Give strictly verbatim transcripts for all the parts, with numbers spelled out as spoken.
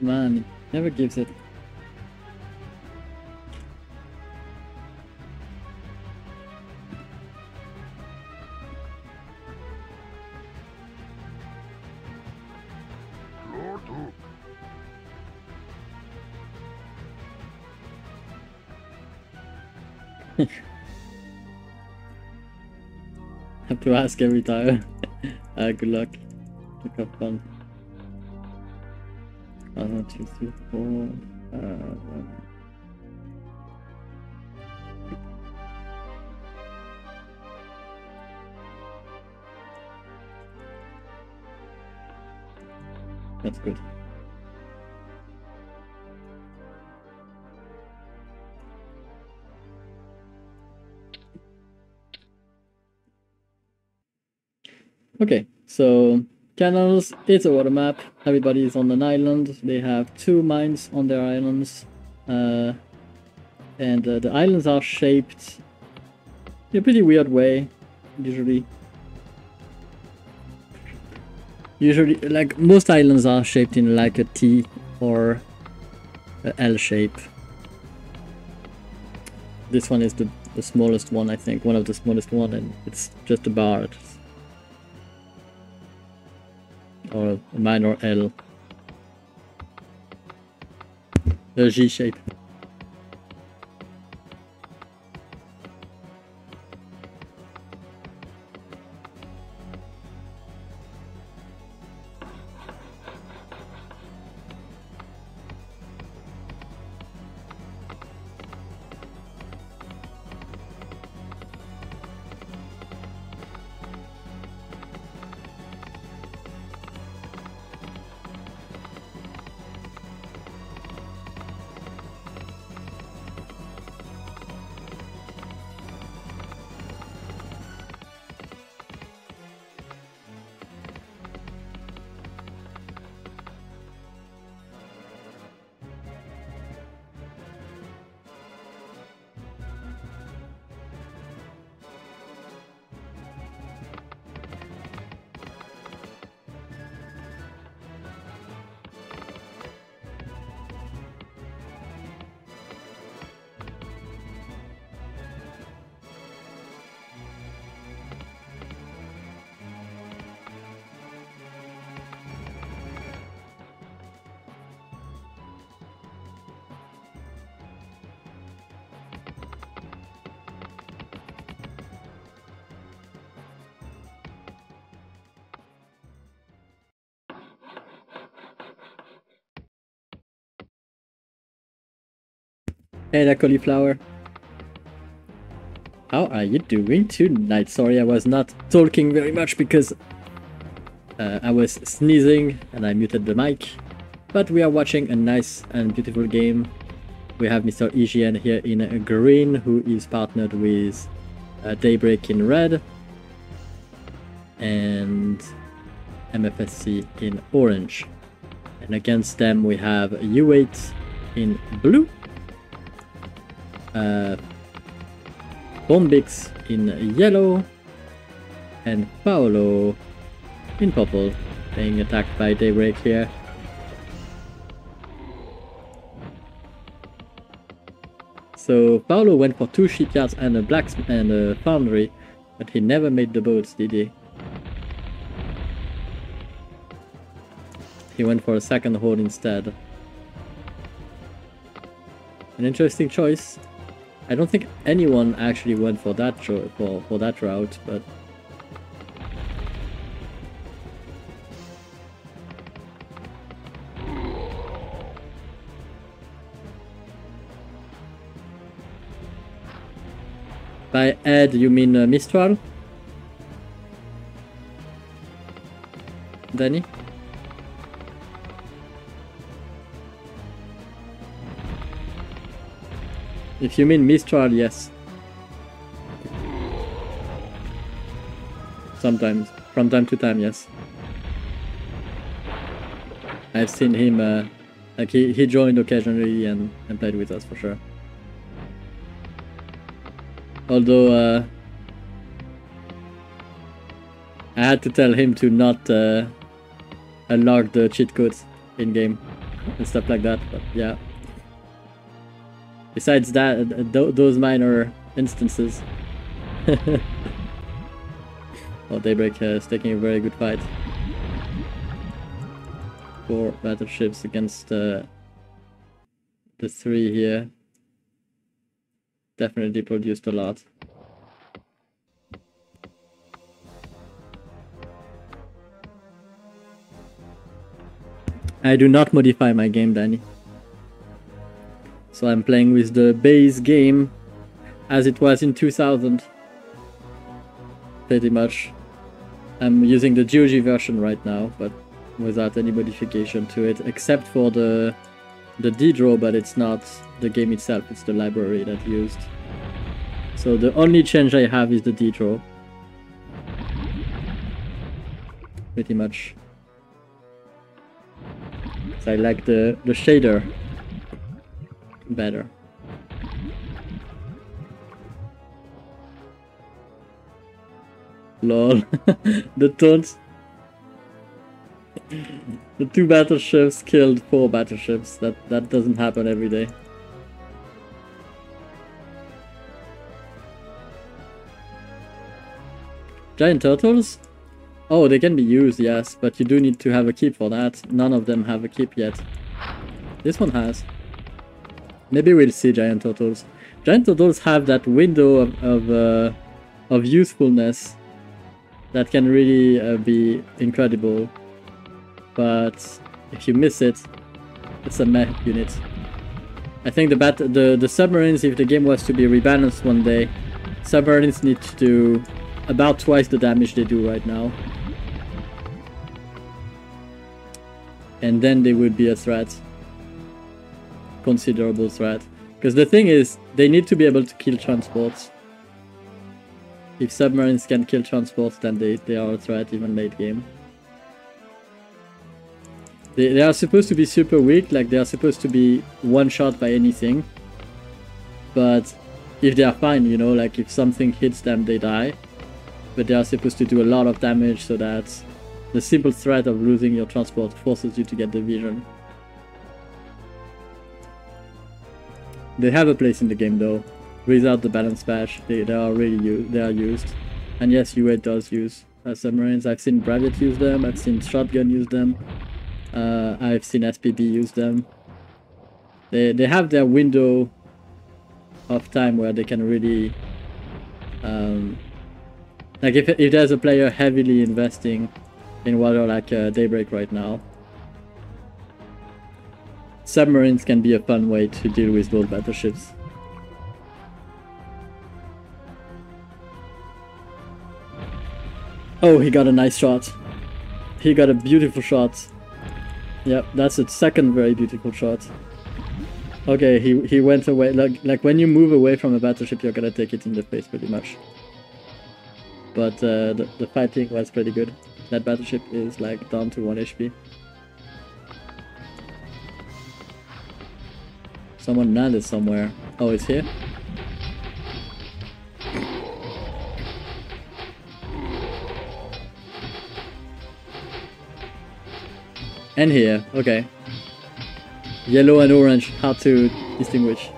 Man, it never gives it. Have to ask every time. Uh, good luck. Look up fun. One, two, three, four, uh, that's good. Okay, so Channels, it's a water map. Everybody is on an island. They have two mines on their islands, uh, and uh, the islands are shaped in a pretty weird way. Usually, usually, like most islands are shaped in like a T or a L shape. This one is the, the smallest one, I think, one of the smallest one, and it's just a bar. It's or a minor L, the G shape. Hey there, cauliflower. How are you doing tonight? Sorry, I was not talking very much because uh, I was sneezing and I muted the mic. But we are watching a nice and beautiful game. We have Mister E G N here in green, who is partnered with uh, Daybreak in red and M F S C in orange. And against them we have U eight in blue, Uh, Bombix in yellow, and Paolo in purple, being attacked by Daybreak here. So Paolo went for two shipyards and a blacksmith and a foundry, but he never made the boats, did he? He went for a second horde instead. An interesting choice. I don't think anyone actually went for that for, for that route, but By head, you mean uh, Mistral? Danny? If you mean Mistral, yes. Sometimes. From time to time, yes. I've seen him, uh, like he, he joined occasionally and, and played with us for sure. Although uh, I had to tell him to not uh, unlock the cheat codes in game and stuff like that, but yeah. Besides that, th those minor instances. Oh, Daybreak uh, is taking a very good fight. Four battleships against uh, the three here. Definitely produced a lot. I do not modify my game, Danny. So I'm playing with the base game as it was in two thousand. Pretty much. I'm using the G O G version right now, but without any modification to it, except for the the D-draw, but it's not the game itself, it's the library that I used. So the only change I have is the D-draw. Pretty much. So I like the, the shader better. Lol. The taunts. The two battleships killed four battleships. That that doesn't happen every day. Giant turtles? Oh, they can be used, yes, but you do need to have a keep for that. None of them have a keep yet. This one has. Maybe we'll see giant turtles. Giant turtles have that window of of, uh, of usefulness that can really uh, be incredible. But if you miss it, it's a meh unit. I think the bat the, the submarines, if the game was to be rebalanced one day, submarines need to do about twice the damage they do right now. And then they would be a threat. Considerable threat. Because the thing is, they need to be able to kill transports. If submarines can kill transports, then they, they are a threat even late game. They, they are supposed to be super weak, like they are supposed to be one shot by anything. But if they are fine, you know, like if something hits them, they die. But they are supposed to do a lot of damage so that the simple threat of losing your transport forces you to get the vision. They have a place in the game though. Without the balance patch, they, they are really they are used. And yes, U eight does use uh, submarines. I've seen Bravit use them, I've seen Shotgun use them. Uh, I've seen S P B use them. They they have their window of time where they can really, um, like if if there's a player heavily investing in water like uh, Daybreak right now, submarines can be a fun way to deal with those battleships. Oh, he got a nice shot. He got a beautiful shot. Yep, that's a second very beautiful shot. Okay, he, he went away. Like, like when you move away from a battleship, you're gonna take it in the face pretty much. But uh, the, the fighting was pretty good. That battleship is like down to one H P. Someone landed somewhere. Oh, it's here? And here, okay. Yellow and orange, hard to distinguish.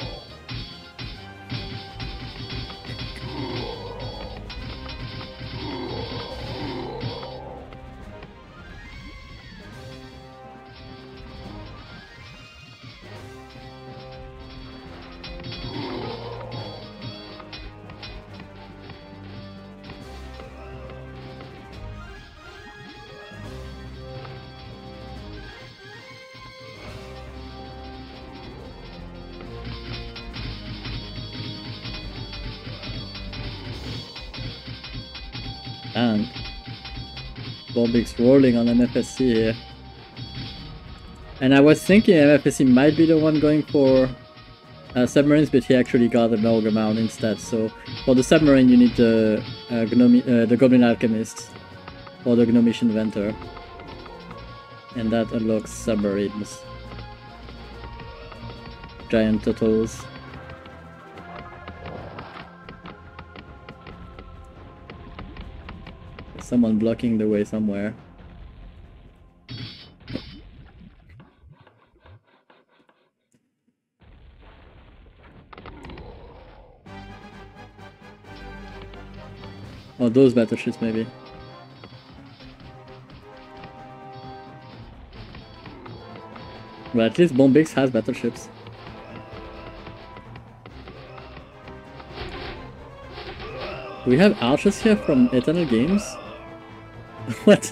And Bombix rolling on M F S C here. And I was thinking M F S C might be the one going for uh, submarines, but he actually got an Ogre Mound instead. So for the submarine you need the, uh, Gnomi, uh, the Goblin Alchemist or the Gnomish Inventor. And that unlocks submarines. Giant turtles. Someone blocking the way somewhere. Oh, those battleships maybe. Well, at least Bombix has battleships. We have archers here from Eternal Games? What?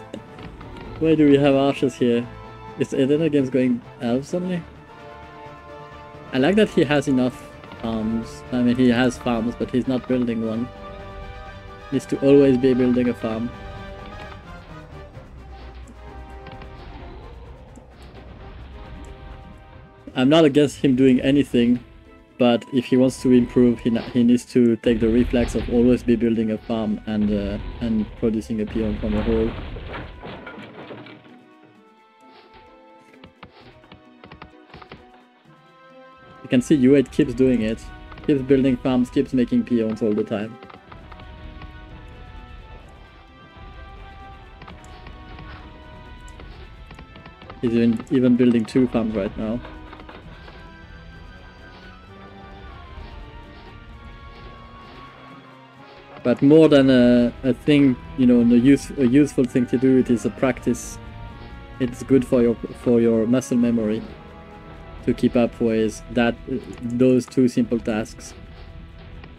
Why do we have archers here? Is Eternal Games going elves only? I like that he has enough farms. I mean, he has farms, but he's not building one. Needs to always be building a farm. I'm not against him doing anything, but if he wants to improve, he, he needs to take the reflex of always be building a farm and uh, and producing a peon from a hole. You can see U eight keeps doing it, keeps building farms, keeps making peons all the time. He's even, even building two farms right now. But more than a, a thing, you know, a, use, a useful thing to do, it is a practice. It's good for your for your muscle memory to keep up with that those two simple tasks,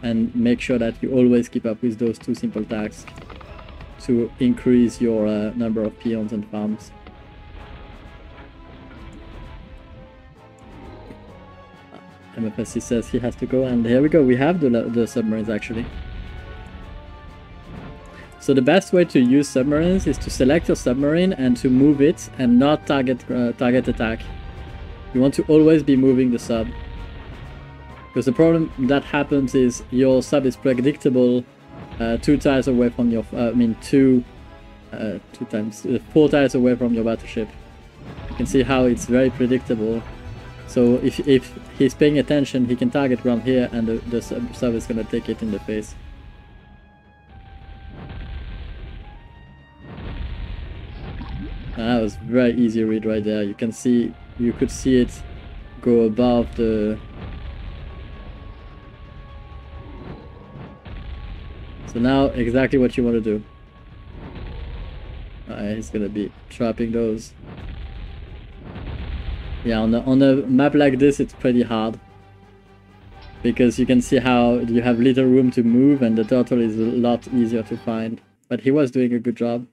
and make sure that you always keep up with those two simple tasks to increase your uh, number of peons and farms. M F S C says he has to go, and here we go. We have the the submarines actually. So the best way to use submarines is to select your submarine and to move it and not target uh, target attack. You want to always be moving the sub. Because the problem that happens is your sub is predictable uh, two tiles away from your, uh, I mean two, uh, two times, uh, four tiles away from your battleship. You can see how it's very predictable. So if, if he's paying attention, he can target around here and the, the sub, sub is gonna take it in the face. That was very easy read right there. You can see, you could see it go above the. So now exactly what you want to do. Alright, he's gonna be trapping those. Yeah, on a, on a map like this, it's pretty hard because you can see how you have little room to move, and the turtle is a lot easier to find. But he was doing a good job.